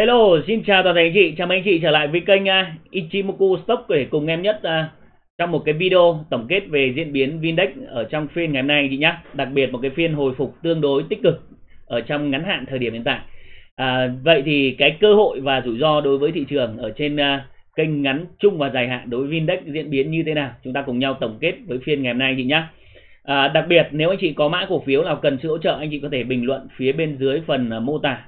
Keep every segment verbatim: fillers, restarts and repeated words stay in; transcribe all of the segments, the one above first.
Hello, xin chào toàn thể anh chị, chào mừng anh chị trở lại với kênh Ichimoku Stock để cùng em Nhất trong một cái video tổng kết về diễn biến vê en-Index ở trong phiên ngày hôm nay anh chị nhé. Đặc biệt một cái phiên hồi phục tương đối tích cực ở trong ngắn hạn thời điểm hiện tại. À, vậy thì cái cơ hội và rủi ro đối với thị trường ở trên kênh ngắn, trung và dài hạn đối với vê en-Index diễn biến như thế nào? Chúng ta cùng nhau tổng kết với phiên ngày hôm nay anh chị nhé. À, đặc biệt nếu anh chị có mã cổ phiếu nào cần sự hỗ trợ, anh chị có thể bình luận phía bên dưới phần mô tả.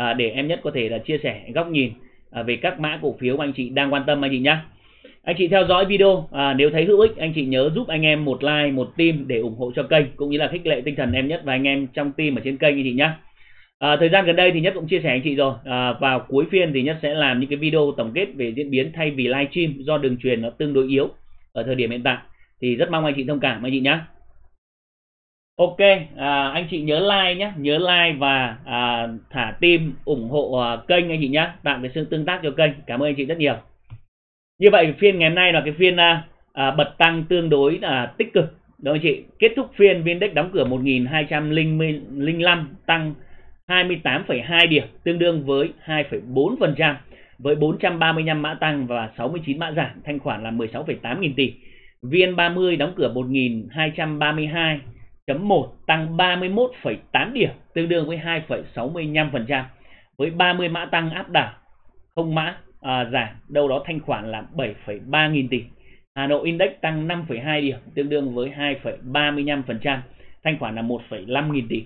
À, để em Nhất có thể là chia sẻ góc nhìn à, về các mã cổ phiếu mà anh chị đang quan tâm anh chị nhé. Anh chị theo dõi video, à, nếu thấy hữu ích anh chị nhớ giúp anh em một like, một tim để ủng hộ cho kênh, cũng như là khích lệ tinh thần em Nhất và anh em trong team ở trên kênh anh chị nhé. À, thời gian gần đây thì Nhất cũng chia sẻ anh chị rồi, à, vào cuối phiên thì Nhất sẽ làm những cái video tổng kết về diễn biến thay vì live stream do đường truyền nó tương đối yếu ở thời điểm hiện tại, thì rất mong anh chị thông cảm anh chị nhé. Ok, à, anh chị nhớ like nhé, nhớ like và à, thả tim ủng hộ à, kênh anh chị nhé, tạo cái sự tương tác cho kênh. Cảm ơn anh chị rất nhiều. Như vậy phiên ngày hôm nay là cái phiên à, bật tăng tương đối là tích cực, đúng không anh chị? Kết thúc phiên vê en-Index đóng cửa một nghìn hai trăm lẻ năm tăng hai mươi tám phẩy hai điểm, tương đương với hai phẩy bốn phần trăm, với bốn trăm ba mươi lăm mã tăng và sáu mươi chín mã giảm, thanh khoản là mười sáu phẩy tám nghìn tỷ. vê en ba mươi đóng cửa một nghìn hai trăm ba mươi hai phẩy một tăng ba mươi mốt phẩy tám điểm, tương đương với hai phẩy sáu mươi lăm phần trăm, với ba mươi mã tăng áp đảo, không mã à, giảm, đâu đó thanh khoản là bảy phẩy ba nghìn tỷ. Hà Nội Index tăng năm phẩy hai điểm, tương đương với hai phẩy ba mươi lăm phần trăm, thanh khoản là một phẩy năm nghìn tỷ.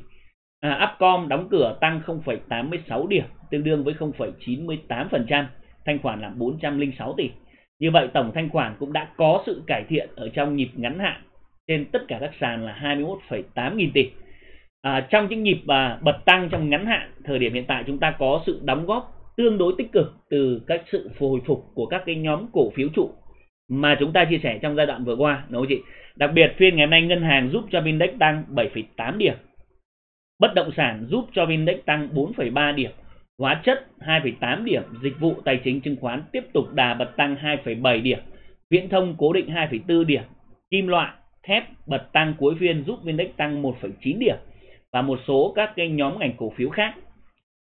À, Upcom đóng cửa tăng không phẩy tám mươi sáu điểm, tương đương với không phẩy chín mươi tám phần trăm, thanh khoản là bốn trăm lẻ sáu tỷ. Như vậy tổng thanh khoản cũng đã có sự cải thiện ở trong nhịp ngắn hạn trên tất cả các sàn là hai mươi mốt phẩy tám nghìn tỷ. À, trong những nhịp à, bật tăng trong ngắn hạn thời điểm hiện tại, chúng ta có sự đóng góp tương đối tích cực từ các sự hồi phục của các cái nhóm cổ phiếu trụ mà chúng ta chia sẻ trong giai đoạn vừa qua, đúng không chị? Đặc biệt phiên ngày hôm nay ngân hàng giúp cho vê en-Index tăng bảy phẩy tám điểm, bất động sản giúp cho vê en-Index tăng bốn phẩy ba điểm, hóa chất hai phẩy tám điểm, dịch vụ tài chính chứng khoán tiếp tục đà bật tăng hai phẩy bảy điểm, viễn thông cố định hai phẩy bốn điểm, kim loại thép bật tăng cuối phiên giúp vê en-Index tăng một phẩy chín điểm, và một số các cái nhóm ngành cổ phiếu khác,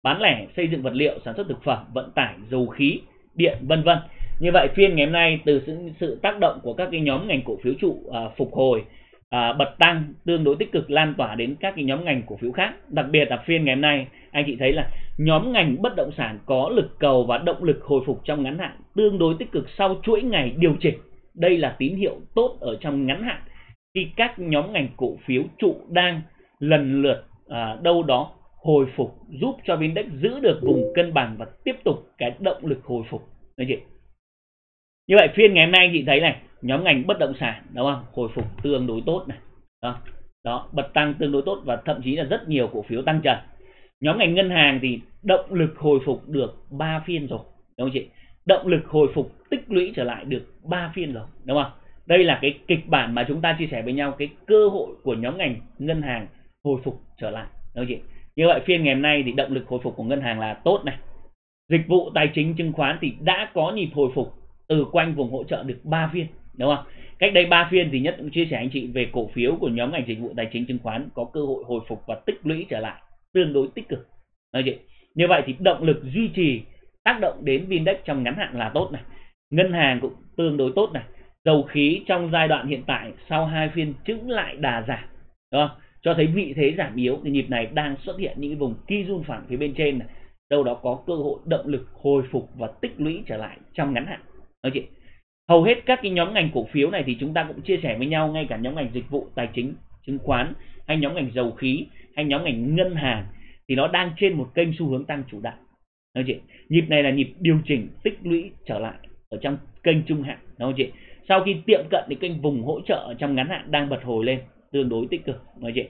bán lẻ, xây dựng vật liệu, sản xuất thực phẩm, vận tải, dầu khí, điện, vân vân. Như vậy phiên ngày hôm nay từ sự, sự tác động của các cái nhóm ngành cổ phiếu trụ à, phục hồi à, bật tăng tương đối tích cực, lan tỏa đến các cái nhóm ngành cổ phiếu khác. Đặc biệt là phiên ngày hôm nay anh chị thấy là nhóm ngành bất động sản có lực cầu và động lực hồi phục trong ngắn hạn tương đối tích cực sau chuỗi ngày điều chỉnh. Đây là tín hiệu tốt ở trong ngắn hạn, khi các nhóm ngành cổ phiếu trụ đang lần lượt à, đâu đó hồi phục, giúp cho vê en-Index giữ được vùng cân bằng và tiếp tục cái động lực hồi phục. Đấy chị. Như vậy phiên ngày hôm nay anh chị thấy này, nhóm ngành bất động sản, đúng không? Hồi phục tương đối tốt này. Đó, đó, bật tăng tương đối tốt và thậm chí là rất nhiều cổ phiếu tăng trần. Nhóm ngành ngân hàng thì động lực hồi phục được ba phiên rồi, đúng không chị? Động lực hồi phục tích lũy trở lại được ba phiên rồi, đúng không? Đây là cái kịch bản mà chúng ta chia sẻ với nhau, cái cơ hội của nhóm ngành ngân hàng hồi phục trở lại, đúng không chị? Như vậy phiên ngày hôm nay thì động lực hồi phục của ngân hàng là tốt này. Dịch vụ tài chính chứng khoán thì đã có nhịp hồi phục từ quanh vùng hỗ trợ được ba phiên, đúng không? Cách đây ba phiên thì Nhất cũng chia sẻ anh chị về cổ phiếu của nhóm ngành dịch vụ tài chính chứng khoán có cơ hội hồi phục và tích lũy trở lại tương đối tích cực, đúng không chị? Như vậy thì động lực duy trì tác động đến vê en-Index trong ngắn hạn là tốt này. Ngân hàng cũng tương đối tốt này. Dầu khí trong giai đoạn hiện tại sau hai phiên chứng lại đà giảm, đúng không? Cho thấy vị thế giảm yếu thì nhịp này đang xuất hiện những vùng key run phẳng phía bên trên này, đâu đó có cơ hội động lực hồi phục và tích lũy trở lại trong ngắn hạn. Đấy chị. Hầu hết các cái nhóm ngành cổ phiếu này thì chúng ta cũng chia sẻ với nhau, ngay cả nhóm ngành dịch vụ tài chính chứng khoán hay nhóm ngành dầu khí hay nhóm ngành ngân hàng thì nó đang trên một kênh xu hướng tăng chủ đạo. Đấy chị. Nhịp này là nhịp điều chỉnh tích lũy trở lại ở trong kênh trung hạn, đúng không chị? Sau khi tiệm cận thì kênh vùng hỗ trợ trong ngắn hạn đang bật hồi lên tương đối tích cực, nói chị.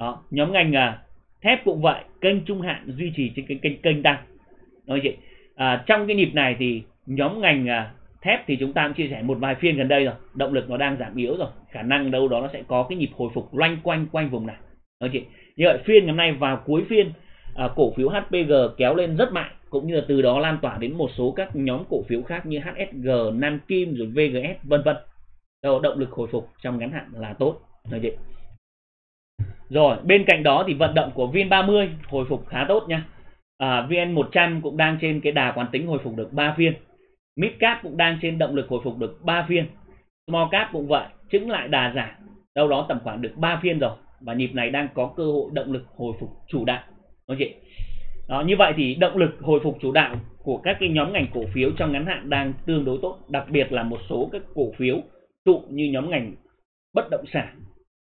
Đó, nhóm ngành à, thép cũng vậy, kênh trung hạn duy trì trên cái kênh kênh tăng, nói chị. À, trong cái nhịp này thì nhóm ngành à, thép thì chúng ta cũng chia sẻ một vài phiên gần đây rồi, động lực nó đang giảm yếu rồi, khả năng đâu đó nó sẽ có cái nhịp hồi phục loanh quanh quanh vùng này, nói chị. Như vậy phiên ngày hôm nay vào cuối phiên à, cổ phiếu hát pê giê kéo lên rất mạnh, cũng như là từ đó lan tỏa đến một số các nhóm cổ phiếu khác như hát ét giê, Nam Kim, rồi vê giê ét, vân vân. Động lực hồi phục trong ngắn hạn là tốt, nói chị. Rồi bên cạnh đó thì vận động của vê en ba mươi hồi phục khá tốt nha. à, vê en một trăm cũng đang trên cái đà quán tính hồi phục được ba phiên, Midcap cũng đang trên động lực hồi phục được ba phiên, Small Cap cũng vậy, chứng lại đà giảm đâu đó tầm khoảng được ba phiên rồi, và nhịp này đang có cơ hội động lực hồi phục chủ đạo. Đó chị. Đó, như vậy thì động lực hồi phục chủ đạo của các cái nhóm ngành cổ phiếu trong ngắn hạn đang tương đối tốt, đặc biệt là một số các cổ phiếu trụ như nhóm ngành bất động sản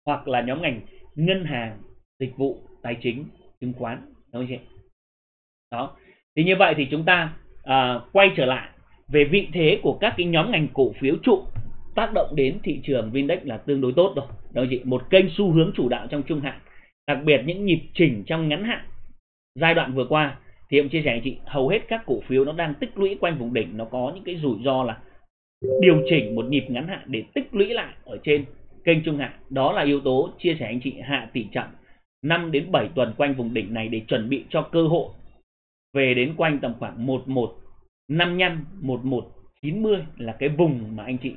hoặc là nhóm ngành ngân hàng, dịch vụ, tài chính, chứng khoán. Đúng không chị? Đó. Thì như vậy thì chúng ta à, quay trở lại về vị thế của các cái nhóm ngành cổ phiếu trụ tác động đến thị trường vê en-Index là tương đối tốt rồi. Đúng không chị? Một kênh xu hướng chủ đạo trong trung hạn, đặc biệt những nhịp chỉnh trong ngắn hạn giai đoạn vừa qua thì em chia sẻ với chị, hầu hết các cổ phiếu nó đang tích lũy quanh vùng đỉnh, nó có những cái rủi ro là điều chỉnh một nhịp ngắn hạn để tích lũy lại ở trên kênh trung hạn. Đó là yếu tố chia sẻ anh chị hạ tỷ trọng năm đến bảy tuần quanh vùng đỉnh này để chuẩn bị cho cơ hội về đến quanh tầm khoảng một một năm năm, một một chín mươi là cái vùng mà anh chị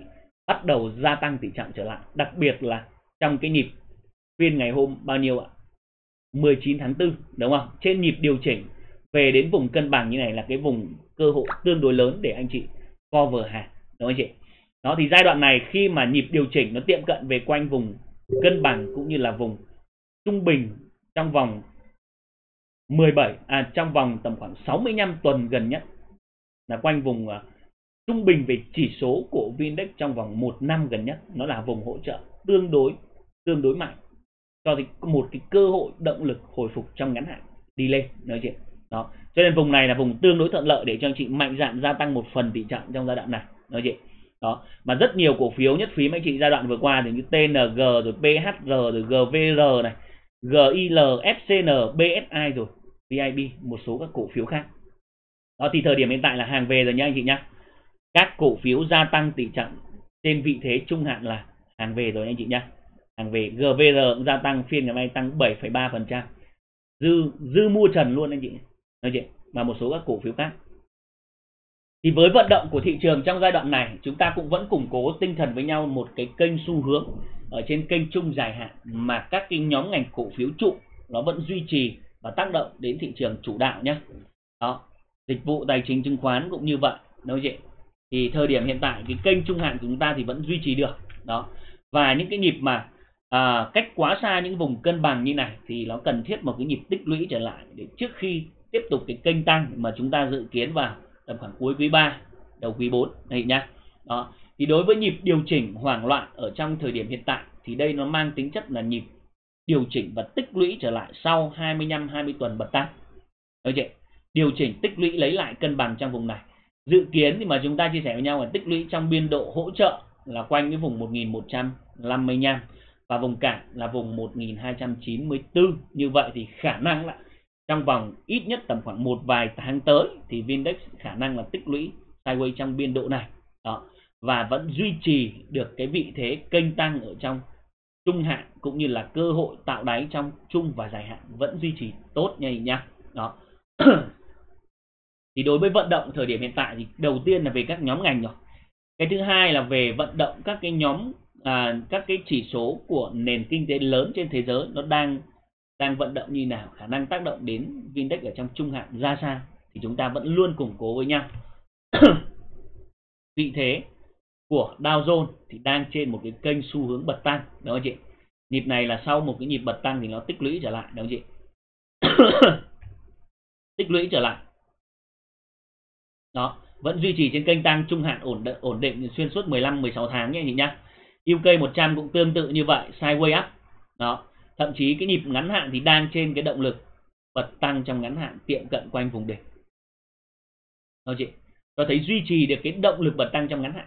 bắt đầu gia tăng tỷ trọng trở lại, đặc biệt là trong cái nhịp phiên ngày hôm bao nhiêu ạ? mười chín tháng tư, đúng không? Trên nhịp điều chỉnh về đến vùng cân bằng như này là cái vùng cơ hội tương đối lớn để anh chị cover hàng, đúng không anh chị? Đó, thì giai đoạn này khi mà nhịp điều chỉnh nó tiệm cận về quanh vùng cân bằng cũng như là vùng trung bình trong vòng mười bảy à trong vòng tầm khoảng sáu mươi lăm tuần gần nhất, là quanh vùng uh, trung bình về chỉ số của vê en-Index trong vòng một năm gần nhất, nó là vùng hỗ trợ tương đối tương đối mạnh cho thì một cái cơ hội động lực hồi phục trong ngắn hạn đi lên, nói chuyện. Đó, cho nên vùng này là vùng tương đối thuận lợi để cho anh chị mạnh dạn gia tăng một phần tỷ trọng trong giai đoạn này, nói chuyện. Đó, mà rất nhiều cổ phiếu nhất phí mấy chị giai đoạn vừa qua thì như tê en giê rồi pê hát giê rồi giê vê rờ này, giê i lờ, ép xê en, bê ét i rồi vê i bê, một số các cổ phiếu khác. Đó, thì thời điểm hiện tại là hàng về rồi nha anh chị nhá. Các cổ phiếu gia tăng tỷ trọng trên vị thế trung hạn là hàng về rồi anh chị nhá. Hàng về giê vê rờ cũng gia tăng, phiên ngày mai tăng bảy phẩy ba phần trăm. Dư dư mua trần luôn anh chị. Nói chuyện và một số các cổ phiếu khác. Thì với vận động của thị trường trong giai đoạn này, chúng ta cũng vẫn củng cố tinh thần với nhau một cái kênh xu hướng ở trên kênh chung dài hạn mà các cái nhóm ngành cổ phiếu trụ nó vẫn duy trì và tác động đến thị trường chủ đạo nhé. Đó, dịch vụ, tài chính, chứng khoán cũng như vậy, đúng không chị? Thì thời điểm hiện tại cái kênh trung hạn của chúng ta thì vẫn duy trì được. Đó, và những cái nhịp mà à, cách quá xa những vùng cân bằng như này thì nó cần thiết một cái nhịp tích lũy trở lại để trước khi tiếp tục cái kênh tăng mà chúng ta dự kiến vào tầm khoảng cuối quý ba, đầu quý bốn này nhá. Đó, thì đối với nhịp điều chỉnh hoảng loạn ở trong thời điểm hiện tại thì đây nó mang tính chất là nhịp điều chỉnh và tích lũy trở lại sau hai mươi lăm đến hai mươi tuần bật tăng. Đấy chị, điều chỉnh tích lũy lấy lại cân bằng trong vùng này. Dự kiến thì mà chúng ta chia sẻ với nhau là tích lũy trong biên độ hỗ trợ là quanh cái vùng một nghìn một trăm năm mươi lăm và vùng cản là vùng một nghìn hai trăm chín mươi tư. Như vậy thì khả năng là trong vòng ít nhất tầm khoảng một vài tháng tới thì vê en-Index khả năng là tích lũy sideways trong biên độ này. Đó, và vẫn duy trì được cái vị thế kênh tăng ở trong trung hạn cũng như là cơ hội tạo đáy trong trung và dài hạn vẫn duy trì tốt nha anh nhá. Đó. Thì đối với vận động thời điểm hiện tại thì đầu tiên là về các nhóm ngành rồi. Cái thứ hai là về vận động các cái nhóm à, các cái chỉ số của nền kinh tế lớn trên thế giới nó đang đang vận động như nào, khả năng tác động đến vê en-Index ở trong trung hạn ra sao thì chúng ta vẫn luôn củng cố với nhau. Vị thế của Dow Jones thì đang trên một cái kênh xu hướng bật tăng, đúng không chị? Nhịp này là sau một cái nhịp bật tăng thì nó tích lũy trở lại, đúng không chị? Tích lũy trở lại. Đó, vẫn duy trì trên kênh tăng trung hạn ổn định, ổn định xuyên suốt mười lăm mười sáu tháng nhé anh chị nhá. U K một trăm cũng tương tự như vậy, sideways up. Đó, thậm chí cái nhịp ngắn hạn thì đang trên cái động lực bật tăng trong ngắn hạn tiệm cận quanh vùng đỉnh. Đó chị, tôi thấy duy trì được cái động lực bật tăng trong ngắn hạn.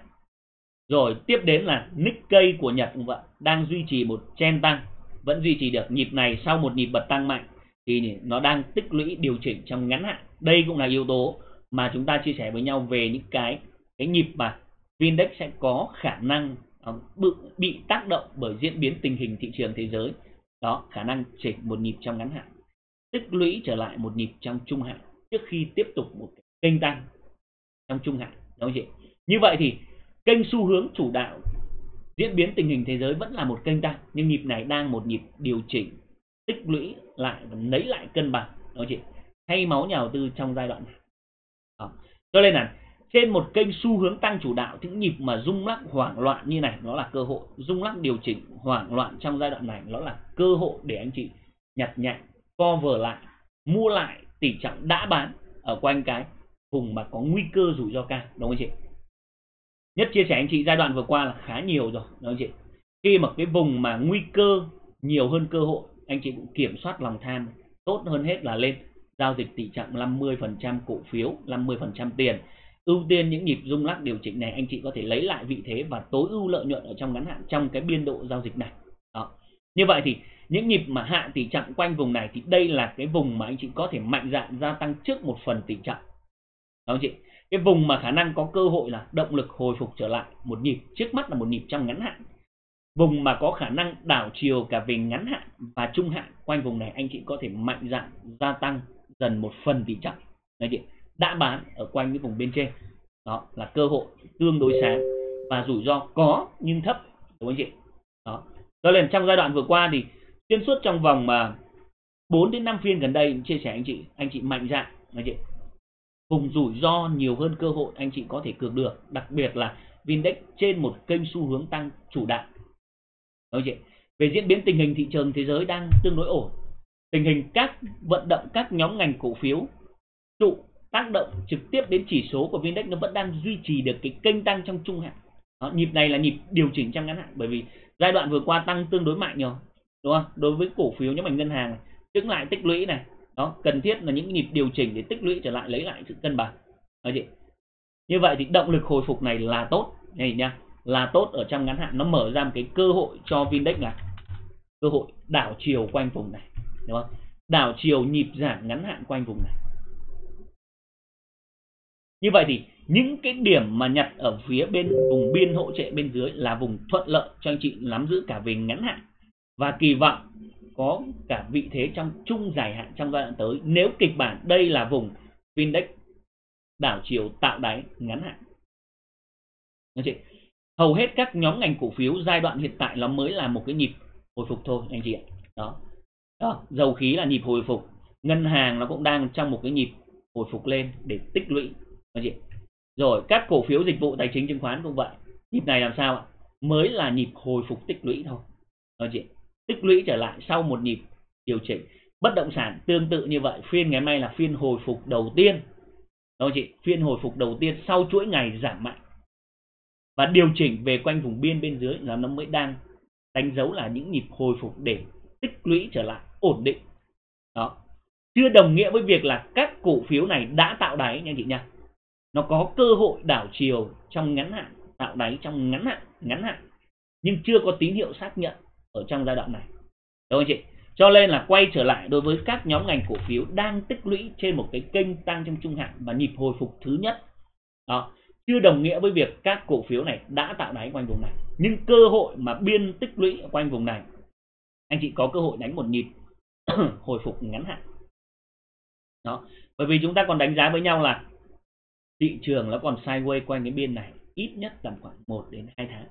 Rồi tiếp đến là Nikkei của Nhật cũng vậy, đang duy trì một trend tăng, vẫn duy trì được nhịp này sau một nhịp bật tăng mạnh thì nó đang tích lũy điều chỉnh trong ngắn hạn. Đây cũng là yếu tố mà chúng ta chia sẻ với nhau về những cái cái nhịp mà vê en-Index sẽ có khả năng bị tác động bởi diễn biến tình hình thị trường thế giới. Đó, khả năng chỉnh một nhịp trong ngắn hạn, tích lũy trở lại một nhịp trong trung hạn trước khi tiếp tục một kênh tăng trong trung hạn, đúng không chị? Như vậy thì kênh xu hướng chủ đạo diễn biến tình hình thế giới vẫn là một kênh tăng, nhưng nhịp này đang một nhịp điều chỉnh, tích lũy lại và lấy lại cân bằng, đúng không chị? thay máu nhà đầu tư trong giai đoạn này. Đó. Cho nên là trên một kênh xu hướng tăng chủ đạo, những nhịp mà rung lắc hoảng loạn như này nó là cơ hội, rung lắc điều chỉnh hoảng loạn trong giai đoạn này nó là cơ hội để anh chị nhặt nhạnh, cover lại, mua lại tỷ trọng đã bán ở quanh cái vùng mà có nguy cơ rủi ro cao, đúng không anh chị? Nhất chia sẻ anh chị giai đoạn vừa qua là khá nhiều rồi, đúng không anh chị? Khi mà cái vùng mà nguy cơ nhiều hơn cơ hội, anh chị cũng kiểm soát lòng tham tốt hơn hết là lên giao dịch tỷ trọng năm mươi phần trăm cổ phiếu, năm mươi phần trăm tiền. Ưu tiên những nhịp rung lắc điều chỉnh này, anh chị có thể lấy lại vị thế và tối ưu lợi nhuận ở trong ngắn hạn trong cái biên độ giao dịch này. Đó. Như vậy thì những nhịp mà hạ tỷ trọng quanh vùng này thì đây là cái vùng mà anh chị có thể mạnh dạn gia tăng trước một phần tỷ trọng. Đó anh chị. Cái vùng mà khả năng có cơ hội là động lực hồi phục trở lại một nhịp, trước mắt là một nhịp trong ngắn hạn. Vùng mà có khả năng đảo chiều cả về ngắn hạn và trung hạn, quanh vùng này anh chị có thể mạnh dạn gia tăng dần một phần tỷ trọng. Đấy chị, đã bán ở quanh cái vùng bên trên. Đó là cơ hội tương đối sáng và rủi ro có nhưng thấp, đúng không chị? Đó. Cho nên trong giai đoạn vừa qua thì xuyên suốt trong vòng mà bốn đến năm phiên gần đây chia sẻ anh chị, anh chị mạnh dạn, anh chị. Vùng rủi ro nhiều hơn cơ hội anh chị có thể cược được, đặc biệt là vê en-Index trên một kênh xu hướng tăng chủ đạo. Đúng chị? Về diễn biến tình hình thị trường thế giới đang tương đối ổn. Tình hình các vận động các nhóm ngành cổ phiếu trụ tác động trực tiếp đến chỉ số của vê en-Index nó vẫn đang duy trì được cái kênh tăng trong trung hạn. Đó, nhịp này là nhịp điều chỉnh trong ngắn hạn, bởi vì giai đoạn vừa qua tăng tương đối mạnh rồi, đúng không? Đối với cổ phiếu nhóm ngành ngân hàng, chứng lại tích lũy này, đó cần thiết là những nhịp điều chỉnh để tích lũy trở lại, lấy lại sự cân bằng. Đó chị. Như vậy thì động lực hồi phục này là tốt này nha, là tốt ở trong ngắn hạn, nó mở ra một cái cơ hội cho vê en-Index là cơ hội đảo chiều quanh vùng này, đúng không? Đảo chiều nhịp giảm ngắn hạn quanh vùng này. Như vậy thì những cái điểm mà nhặt ở phía bên vùng biên hỗ trợ bên dưới là vùng thuận lợi cho anh chị nắm giữ cả về ngắn hạn và kỳ vọng có cả vị thế trong trung dài hạn trong giai đoạn tới. Nếu kịch bản đây là vùng vê en-Index đảo chiều tạo đáy ngắn hạn. Anh chị, hầu hết các nhóm ngành cổ phiếu giai đoạn hiện tại nó mới là một cái nhịp hồi phục thôi anh chị ạ. Đó. Đó, dầu khí là nhịp hồi phục, ngân hàng nó cũng đang trong một cái nhịp hồi phục lên để tích lũy. Anh chị. Rồi các cổ phiếu dịch vụ tài chính chứng khoán cũng vậy. Nhịp này làm sao ạ? Mới là nhịp hồi phục tích lũy thôi. Anh chị. Tích lũy trở lại sau một nhịp điều chỉnh. Bất động sản tương tự như vậy, phiên ngày hôm nay là phiên hồi phục đầu tiên. Đó anh chị, phiên hồi phục đầu tiên sau chuỗi ngày giảm mạnh. Và điều chỉnh về quanh vùng biên bên dưới là nó mới đang đánh dấu là những nhịp hồi phục để tích lũy trở lại ổn định. Đó. Chưa đồng nghĩa với việc là các cổ phiếu này đã tạo đáy nha anh chị nha. Nó có cơ hội đảo chiều trong ngắn hạn, tạo đáy trong ngắn hạn, ngắn hạn. Nhưng chưa có tín hiệu xác nhận ở trong giai đoạn này. Đúng không chị? Cho nên là quay trở lại đối với các nhóm ngành cổ phiếu đang tích lũy trên một cái kênh tăng trong trung hạn và nhịp hồi phục thứ nhất. Đó. Chưa đồng nghĩa với việc các cổ phiếu này đã tạo đáy quanh vùng này. Nhưng cơ hội mà biên tích lũy quanh vùng này, anh chị có cơ hội đánh một nhịp hồi phục ngắn hạn. Đó. Bởi vì chúng ta còn đánh giá với nhau là thị trường nó còn sideways quanh cái biên này ít nhất tầm khoảng một đến hai tháng.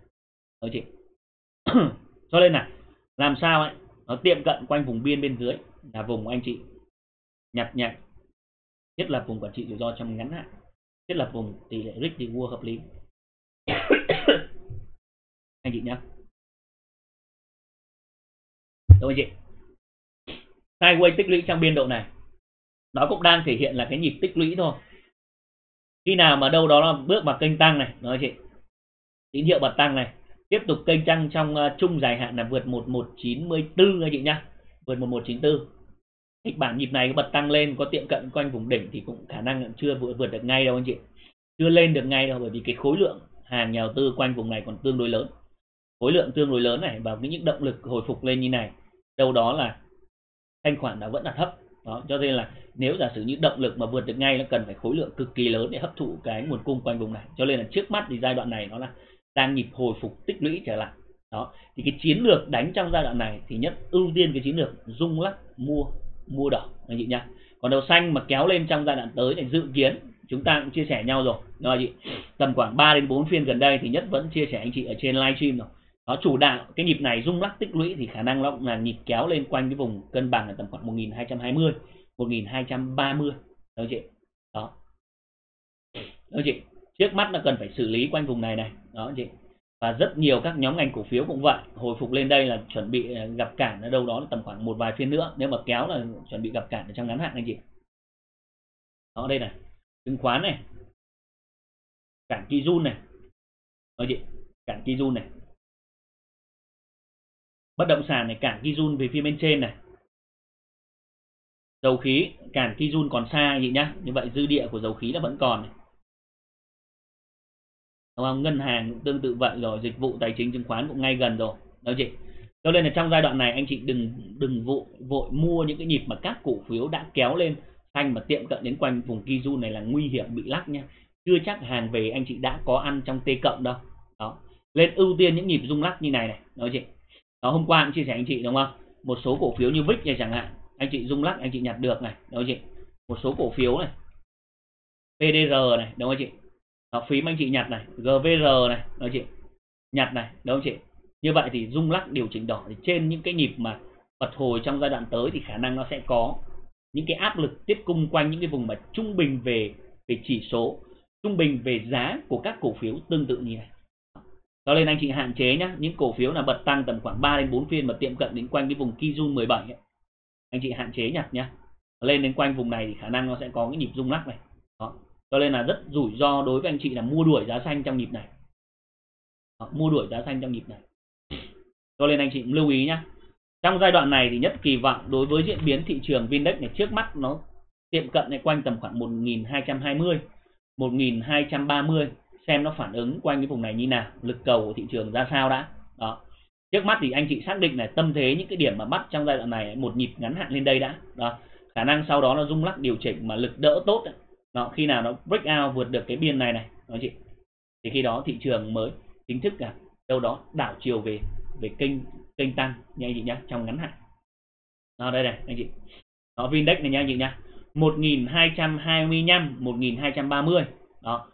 Đó chị. Cho nên là làm sao ấy, nó tiệm cận quanh vùng biên bên dưới là vùng anh chị nhặt nhạnh, thiết lập vùng quản trị rủi ro trong ngắn hạn, thiết lập vùng tỷ lệ risk reward hợp lý. Anh chị nhé. Đúng anh chị. Sideways tích lũy trong biên độ này nó cũng đang thể hiện là cái nhịp tích lũy thôi. Khi nào mà đâu đó là bước vào kênh tăng này, nói chị, tín hiệu bật tăng này, tiếp tục kênh tăng trong uh, trung dài hạn là vượt một một chín bốn anh chị nhá, vượt một một chín bốn. Kịch bản nhịp này bật tăng lên có tiệm cận quanh vùng đỉnh thì cũng khả năng chưa vượt vượt được ngay đâu anh chị, chưa lên được ngay đâu, bởi vì cái khối lượng hàng nhà đầu tư quanh vùng này còn tương đối lớn, khối lượng tương đối lớn này, và những động lực hồi phục lên như này, đâu đó là thanh khoản nó vẫn là thấp. Đó, cho nên là nếu giả sử như động lực mà vượt được ngay nó cần phải khối lượng cực kỳ lớn để hấp thụ cái nguồn cung quanh vùng này. Cho nên là trước mắt thì giai đoạn này nó là đang nhịp hồi phục tích lũy trở lại. Đó, thì cái chiến lược đánh trong giai đoạn này thì nhất ưu tiên cái chiến lược rung lắc mua mua đỏ anh chị nhá. Còn đầu xanh mà kéo lên trong giai đoạn tới thì dự kiến chúng ta cũng chia sẻ nhau rồi. Đó anh chị. Tầm khoảng ba đến bốn phiên gần đây thì nhất vẫn chia sẻ anh chị ở trên livestream rồi. Nó chủ đạo cái nhịp này rung lắc tích lũy thì khả năng nó cũng là nhịp kéo lên quanh cái vùng cân bằng là tầm khoảng một nghìn hai trăm hai mươi, một nghìn hai trăm ba mươi. Đó chị. Đó. Đó chị. Trước mắt là cần phải xử lý quanh vùng này này. Đó chị. Và rất nhiều các nhóm ngành cổ phiếu cũng vậy, hồi phục lên đây là chuẩn bị gặp cản ở đâu đó tầm khoảng một vài phiên nữa, nếu mà kéo là chuẩn bị gặp cản ở trong ngắn hạn anh chị. Đó đây này, chứng khoán này, cản Kijun này, đó chị, cản Kijun này, bất động sản này cản Kijun về phía bên trên này, dầu khí cản Kijun còn xa anh chị nhá, như vậy dư địa của dầu khí là vẫn còn này. Ngân hàng cũng tương tự vậy rồi, dịch vụ tài chính chứng khoán cũng ngay gần rồi đó chị. Cho nên là trong giai đoạn này anh chị đừng đừng vội vội mua những cái nhịp mà các cổ phiếu đã kéo lên xanh mà tiệm cận đến quanh vùng Kijun này là nguy hiểm bị lắc nha. Chưa chắc hàng về anh chị đã có ăn trong T cộng đâu. Đó. Lên ưu tiên những nhịp rung lắc như này này đó chị. Đó, hôm qua cũng chia sẻ anh chị đúng không? Một số cổ phiếu như vê i ích này chẳng hạn, anh chị rung lắc anh chị nhặt được này, đó chị. Một số cổ phiếu này. pê đê rờ này, đúng không chị? Đó, phím anh chị nhặt này, giê vê rờ này, đó chị, nhặt này, đúng không chị? Như vậy thì rung lắc điều chỉnh đỏ thì trên những cái nhịp mà bật hồi trong giai đoạn tới thì khả năng nó sẽ có những cái áp lực tiếp cung quanh những cái vùng mà trung bình về về chỉ số, trung bình về giá của các cổ phiếu tương tự như này. Cho nên anh chị hạn chế nhá, những cổ phiếu là bật tăng tầm khoảng ba đến bốn phiên mà tiệm cận đến quanh cái vùng Kijun mười bảy ấy. Anh chị hạn chế nhặt nhá. Lên đến quanh vùng này thì khả năng nó sẽ có cái nhịp rung lắc này. Đó. Cho nên là rất rủi ro đối với anh chị là mua đuổi giá xanh trong nhịp này. Đó, mua đuổi giá xanh trong nhịp này. Cho nên anh chị cũng lưu ý nhé. Trong giai đoạn này thì Nhất kỳ vọng đối với diễn biến thị trường vê en-Index này trước mắt nó tiệm cận này quanh tầm khoảng một nghìn hai trăm hai mươi, một nghìn hai trăm ba mươi. Xem nó phản ứng quanh cái vùng này như nào, lực cầu của thị trường ra sao đã. Đó. Trước mắt thì anh chị xác định là tâm thế những cái điểm mà bắt trong giai đoạn này một nhịp ngắn hạn lên đây đã. Đó. Khả năng sau đó nó rung lắc điều chỉnh mà lực đỡ tốt ấy. Đó, khi nào nó break out vượt được cái biên này này đó chị, thì khi đó thị trường mới chính thức là đâu đó đảo chiều về về kênh kênh tăng nha anh chị nhá, trong ngắn hạn. Đó, đây này anh chị, nó vê en-Index này nha anh chị nhá, một nghìn hai trăm hai mươi lăm, một nghìn hai trăm ba mươi. Đó.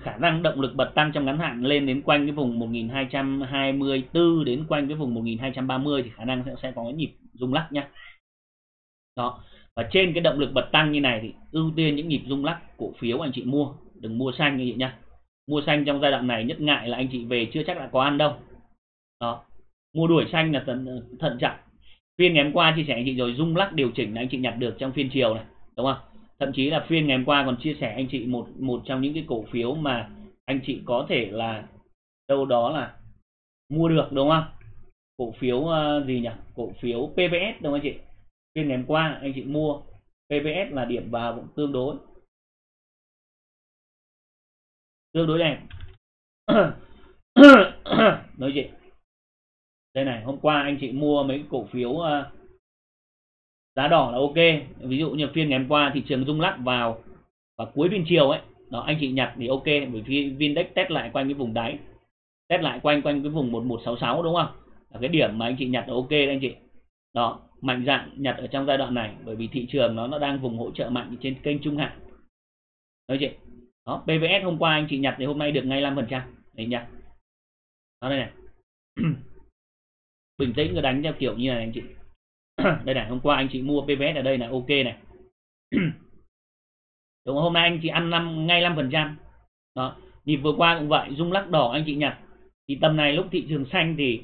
Khả năng động lực bật tăng trong ngắn hạn lên đến quanh cái vùng một nghìn hai trăm hai mươi tư đến quanh cái vùng một nghìn hai trăm ba mươi thì khả năng sẽ sẽ có cái nhịp rung lắc nhá. Đó. Và trên cái động lực bật tăng như này thì ưu tiên những nhịp rung lắc cổ phiếu anh chị mua, đừng mua xanh như vậy nhá. Mua xanh trong giai đoạn này Nhất ngại là anh chị về chưa chắc đã có ăn đâu. Đó. Mua đuổi xanh là thận, thận trọng. Phiên ngày hôm qua chia sẻ anh chị rồi, rung lắc điều chỉnh là anh chị nhặt được trong phiên chiều này, đúng không? Thậm chí là phiên ngày hôm qua còn chia sẻ anh chị một một trong những cái cổ phiếu mà anh chị có thể là đâu đó là mua được, đúng không? Cổ phiếu gì nhỉ? Cổ phiếu pê vê ét đúng không anh chị? Phiên ngày hôm qua anh chị mua pê vê ét là điểm vào cũng tương đối tương đối đẹp. Nói chị đây này, hôm qua anh chị mua mấy cổ phiếu uh, giá đỏ là ok, ví dụ như phiên ngày hôm qua thị trường rung lắc vào và cuối phiên chiều ấy đó, anh chị nhặt thì ok, bởi vì vê en-Index test lại quanh cái vùng đáy, test lại quanh quanh cái vùng một nghìn một trăm sáu mươi sáu đúng không, là cái điểm mà anh chị nhặt là ok đấy anh chị. Đó, mạnh dạn nhặt ở trong giai đoạn này bởi vì thị trường nó nó đang vùng hỗ trợ mạnh trên kênh trung hạn. Đó chị. Đó, pê vê ét hôm qua anh chị nhặt thì hôm nay được ngay năm phần trăm. Đấy nhá. Đó đây này. Bình tĩnh cứ đánh theo kiểu như này anh chị. Đây này, hôm qua anh chị mua pê vê ét ở đây là ok này. Đúng, hôm nay anh chị ăn năm ngay năm phần trăm. Đó, nhịp vừa qua cũng vậy, rung lắc đỏ anh chị nhặt. Thì tầm này lúc thị trường xanh thì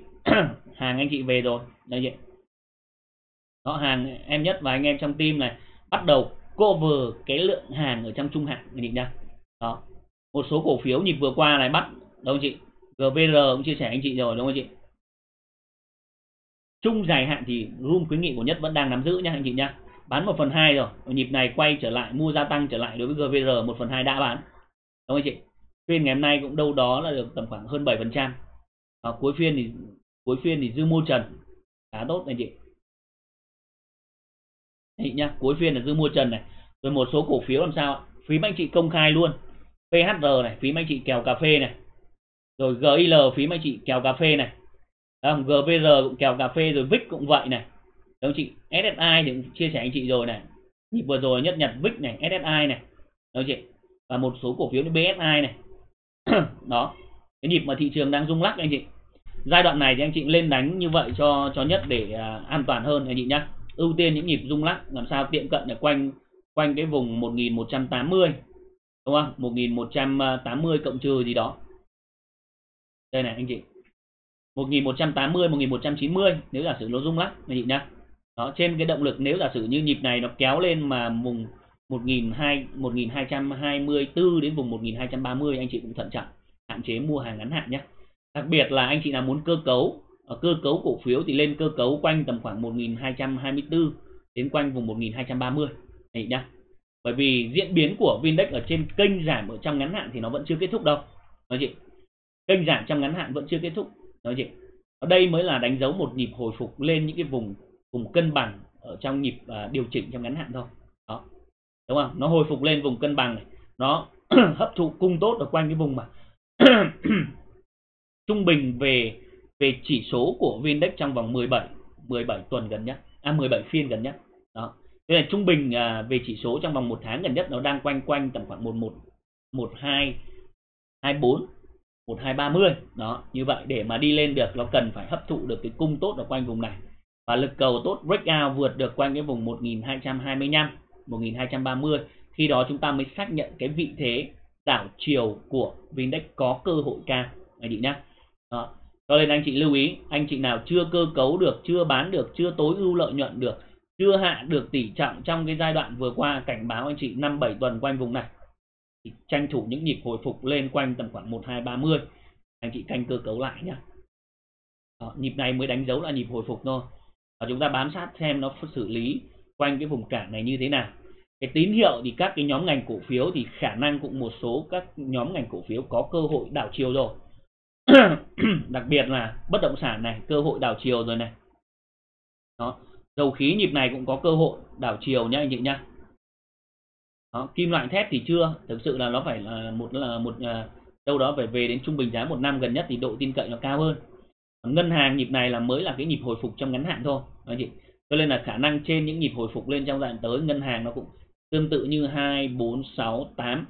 hàng anh chị về rồi. Đấy chị. Đó, hàng em Nhất và anh em trong team này bắt đầu cover cái lượng hàng ở trong trung hạn anh chị nhá. Đó. Một số cổ phiếu nhịp vừa qua này bắt đâu chị? giê vê rờ cũng chia sẻ anh chị rồi đúng không chị? Trung dài hạn thì room khuyến nghị của Nhất vẫn đang nắm giữ nha anh chị nhá. Bán một phần hai rồi, nhịp này quay trở lại mua gia tăng trở lại đối với giê vê rờ một phần hai đã bán. Đúng không chị? Phiên ngày hôm nay cũng đâu đó là được tầm khoảng hơn bảy phần trăm. Và cuối phiên thì cuối phiên thì dư mua trần khá tốt anh chị. Đấy nhá, cuối phiên là dư mua trần này. Rồi một số cổ phiếu làm sao ạ? Phím anh chị công khai luôn. pê hát rờ này, phím anh chị kèo cà phê này. Rồi giê i lờ phím anh chị kèo cà phê này. Đó, giê vê rờ cũng kèo cà phê rồi vê i ích cũng vậy này. Đúng chị, ét ét i thì cũng chia sẻ anh chị rồi này. Nhịp vừa rồi Nhất nhặt vê i ích này, ét ét i này. Đúng chị. Và một số cổ phiếu như bê ét i này. Đó. Cái nhịp mà thị trường đang rung lắc anh chị. Giai đoạn này thì anh chị lên đánh như vậy cho cho Nhất để à, an toàn hơn anh chị nhá. ưu tiên những nhịp rung lắc làm sao tiệm cận ở quanh quanh cái vùng một nghìn một trăm tám mươi, đúng không? một nghìn một trăm tám mươi cộng trừ gì đó. Đây này anh chị, một nghìn một trăm tám mươi, một nghìn một trăm chín mươi nếu giả sử nó rung lắc anh chị nhá. Đó, trên cái động lực nếu giả sử như nhịp này nó kéo lên mà vùng một nghìn hai trăm hai mươi tư đến vùng một nghìn hai trăm ba mươi, anh chị cũng thận trọng, hạn chế mua hàng ngắn hạn nhé. Đặc biệt là anh chị nào muốn cơ cấu, cơ cấu cổ phiếu thì lên cơ cấu quanh tầm khoảng một nghìn hai trăm hai mươi tư đến quanh vùng một nghìn hai trăm ba mươi này nhá. Bởi vì diễn biến của vê en-Index ở trên kênh giảm ở trong ngắn hạn thì nó vẫn chưa kết thúc đâu. Nói chị, kênh giảm trong ngắn hạn vẫn chưa kết thúc. Nói chị, ở đây mới là đánh dấu một nhịp hồi phục lên những cái vùng vùng cân bằng ở trong nhịp uh, điều chỉnh trong ngắn hạn thôi. Đó. Đúng không? Nó hồi phục lên vùng cân bằng này, nó hấp thụ cung tốt ở quanh cái vùng mà trung bình về về chỉ số của vê en-Index trong vòng mười bảy tuần gần nhất, à mười bảy phiên gần nhất. Đó. Thế là trung bình à, về chỉ số trong vòng một tháng gần nhất nó đang quanh quanh tầm khoảng mười một, mười hai, hai mươi bốn, mười hai, ba mươi. Đó, như vậy để mà đi lên được nó cần phải hấp thụ được cái cung tốt ở quanh vùng này và lực cầu tốt breakout vượt được quanh cái vùng một nghìn hai trăm hai mươi lăm, một nghìn hai trăm ba mươi. Khi đó chúng ta mới xác nhận cái vị thế đảo chiều của vê en-Index có cơ hội cao anh chị nhá. Đó. Cho nên anh chị lưu ý, anh chị nào chưa cơ cấu được, chưa bán được, chưa tối ưu lợi nhuận được, chưa hạ được tỷ trọng trong cái giai đoạn vừa qua, cảnh báo anh chị năm bảy tuần quanh vùng này thì tranh thủ những nhịp hồi phục lên quanh tầm khoảng một hai ba mươi, anh chị canh cơ cấu lại nhá. Đó, nhịp này mới đánh dấu là nhịp hồi phục thôi. Và chúng ta bám sát xem nó xử lý quanh cái vùng cản này như thế nào. Cái tín hiệu thì các cái nhóm ngành cổ phiếu thì khả năng cũng một số các nhóm ngành cổ phiếu có cơ hội đảo chiều rồi. Đặc biệt là bất động sản này, cơ hội đảo chiều rồi này. Đó, dầu khí nhịp này cũng có cơ hội đảo chiều nhá anh chị nhá. Đó, kim loại thép thì chưa, thực sự là nó phải là một là một đâu đó phải về đến trung bình giá một năm gần nhất thì độ tin cậy nó cao hơn. Ngân hàng nhịp này là mới là cái nhịp hồi phục trong ngắn hạn thôi anh chị. Cho nên là khả năng trên những nhịp hồi phục lên trong giai đoạn tới, ngân hàng nó cũng tương tự như hai, bốn, sáu, tám,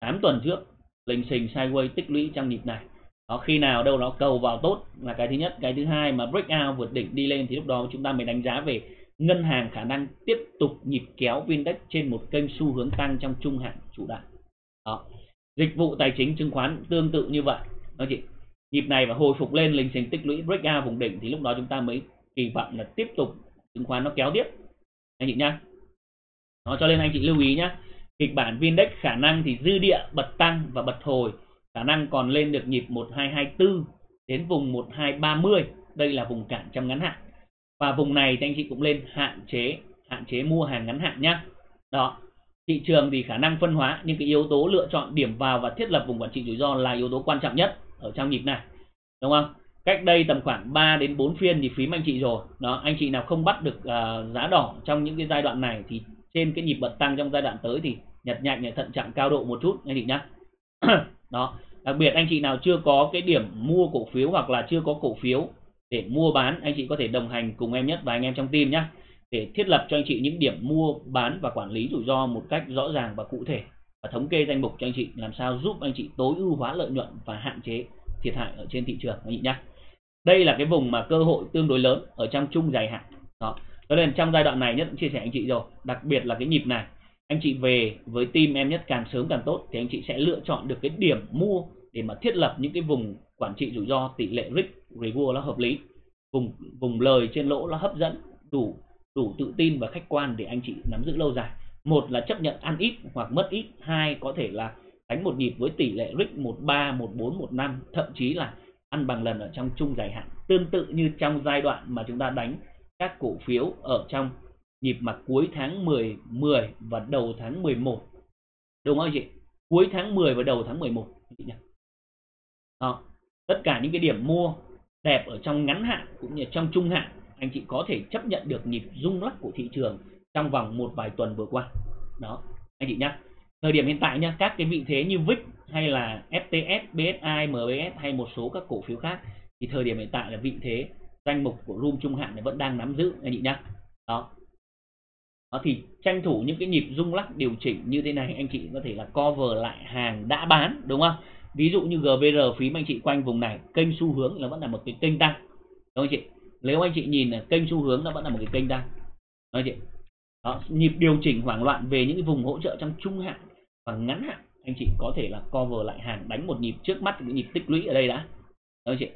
tám tuần trước lình xình sideways tích lũy trong nhịp này. Đó, khi nào đâu nó cầu vào tốt là cái thứ nhất, cái thứ hai mà breakout vượt đỉnh đi lên thì lúc đó chúng ta mới đánh giá về ngân hàng khả năng tiếp tục nhịp kéo vê en-Index trên một kênh xu hướng tăng trong trung hạn chủ đạo. Đó. Dịch vụ tài chính chứng khoán tương tự như vậy anh chị. Nhịp này và hồi phục lên lình xình tích lũy breakout vùng đỉnh thì lúc đó chúng ta mới kỳ vọng là tiếp tục chứng khoán nó kéo tiếp anh chị nhá. Đó, cho nên anh chị lưu ý nhá, kịch bản vê en-Index khả năng thì dư địa bật tăng và bật hồi, khả năng còn lên được nhịp một hai hai tư đến vùng một hai ba mươi, đây là vùng cản trong ngắn hạn. Và vùng này thì anh chị cũng lên hạn chế, hạn chế mua hàng ngắn hạn nhá. Đó, thị trường thì khả năng phân hóa, nhưng cái yếu tố lựa chọn điểm vào và thiết lập vùng quản trị rủi ro là yếu tố quan trọng nhất ở trong nhịp này, đúng không? Cách đây tầm khoảng ba đến bốn phiên thì phím anh chị rồi. Đó, anh chị nào không bắt được uh, giá đỏ trong những cái giai đoạn này thì trên cái nhịp bật tăng trong giai đoạn tới thì nhặt nhạnh, nhặt thận trọng cao độ một chút anh chị nhá. Đó, đặc biệt anh chị nào chưa có cái điểm mua cổ phiếu hoặc là chưa có cổ phiếu để mua bán, anh chị có thể đồng hành cùng em Nhất và anh em trong team nhá, để thiết lập cho anh chị những điểm mua bán và quản lý rủi ro một cách rõ ràng và cụ thể, và thống kê danh mục cho anh chị làm sao giúp anh chị tối ưu hóa lợi nhuận và hạn chế thiệt hại ở trên thị trường anh chị nhá. Đây là cái vùng mà cơ hội tương đối lớn ở trong trung dài hạn. Đó, cho nên trong giai đoạn này Nhất cũng chia sẻ anh chị rồi, đặc biệt là cái nhịp này anh chị về với team em Nhất càng sớm càng tốt thì anh chị sẽ lựa chọn được cái điểm mua để mà thiết lập những cái vùng quản trị rủi ro, tỷ lệ risk reward nó hợp lý, vùng vùng lời trên lỗ nó hấp dẫn, đủ đủ tự tin và khách quan để anh chị nắm giữ lâu dài. Một là chấp nhận ăn ít hoặc mất ít, hai có thể là đánh một nhịp với tỷ lệ risk một ba, một bốn, một năm, thậm chí là ăn bằng lần ở trong trung dài hạn, tương tự như trong giai đoạn mà chúng ta đánh các cổ phiếu ở trong nhịp mà cuối tháng mười, mười và đầu tháng mười một, đúng không anh chị? Cuối tháng mười và đầu tháng mười một anh chị nhỉ? Đó, tất cả những cái điểm mua đẹp ở trong ngắn hạn cũng như trong trung hạn, anh chị có thể chấp nhận được nhịp rung lắc của thị trường trong vòng một vài tuần vừa qua. Đó anh chị nhá, thời điểm hiện tại nhá, các cái vị thế như vê i ích hay là ép tê ét, bê ét i, em bê ét hay một số các cổ phiếu khác thì thời điểm hiện tại là vị thế danh mục của room trung hạn này vẫn đang nắm giữ anh chị nhá. Đó. Đó, thì tranh thủ những cái nhịp rung lắc điều chỉnh như thế này, anh chị có thể là cover lại hàng đã bán, đúng không? Ví dụ như giê vê rờ phím anh chị quanh vùng này, kênh xu hướng là vẫn là một cái kênh tăng, đúng không anh chị? Nếu anh chị nhìn là kênh xu hướng nó vẫn là một cái kênh tăng. Đó, nhịp điều chỉnh hoảng loạn về những vùng hỗ trợ trong trung hạn và ngắn hạn, anh chị có thể là cover lại hàng, đánh một nhịp trước mắt, những nhịp tích lũy ở đây đã, đó anh chị.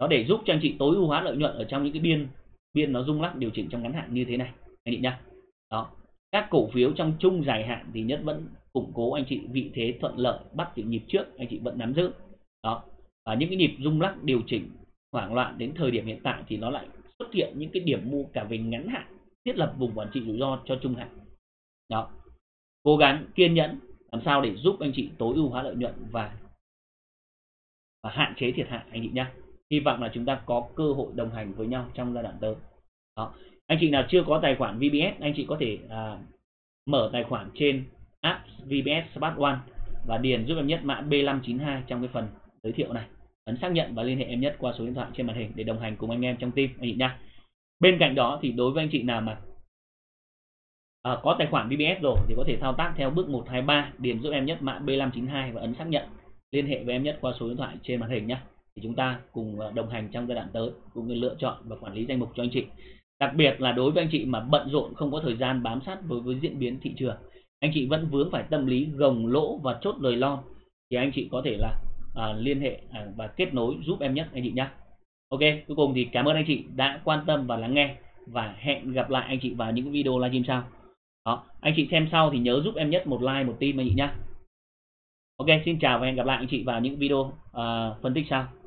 Đó, để giúp cho anh chị tối ưu hóa lợi nhuận ở trong những cái biên biên nó rung lắc điều chỉnh trong ngắn hạn như thế này anh chị nhá. Đó, các cổ phiếu trong trung dài hạn thì Nhất vẫn củng cố anh chị vị thế thuận lợi, bắt những nhịp trước anh chị vẫn nắm giữ. Đó, và những cái nhịp rung lắc điều chỉnh hoảng loạn đến thời điểm hiện tại thì nó lại xuất hiện những cái điểm mua cả về ngắn hạn, thiết lập vùng quản trị rủi ro cho trung hạn. Đó, cố gắng kiên nhẫn làm sao để giúp anh chị tối ưu hóa lợi nhuận và và hạn chế thiệt hại anh chị nhé. Hy vọng là chúng ta có cơ hội đồng hành với nhau trong giai đoạn tới. Đó, anh chị nào chưa có tài khoản vê bê ét, anh chị có thể à, mở tài khoản trên app vê bê ét Smart One và điền giúp em Nhất mã B năm chín hai trong cái phần giới thiệu này, ấn xác nhận và liên hệ em Nhất qua số điện thoại trên màn hình để đồng hành cùng anh em trong team anh chị nhá. Bên cạnh đó thì đối với anh chị nào mà à, có tài khoản vê bê ét rồi thì có thể thao tác theo bước một, hai, ba, điền giúp em Nhất mã B năm chín hai và ấn xác nhận, liên hệ với em Nhất qua số điện thoại trên màn hình nhé. Thì chúng ta cùng đồng hành trong giai đoạn tới, cùng lựa chọn và quản lý danh mục cho anh chị. Đặc biệt là đối với anh chị mà bận rộn không có thời gian bám sát với, với diễn biến thị trường, anh chị vẫn vướng phải tâm lý gồng lỗ và chốt lời lon, thì anh chị có thể là à, liên hệ à, và kết nối giúp em Nhất anh chị nhé. Ok, cuối cùng thì cảm ơn anh chị đã quan tâm và lắng nghe, và hẹn gặp lại anh chị vào những video livestream sau. Đó, anh chị xem sau thì nhớ giúp em Nhất một like, một tim anh chị nhé. Ok, xin chào và hẹn gặp lại anh chị vào những video uh, phân tích sau.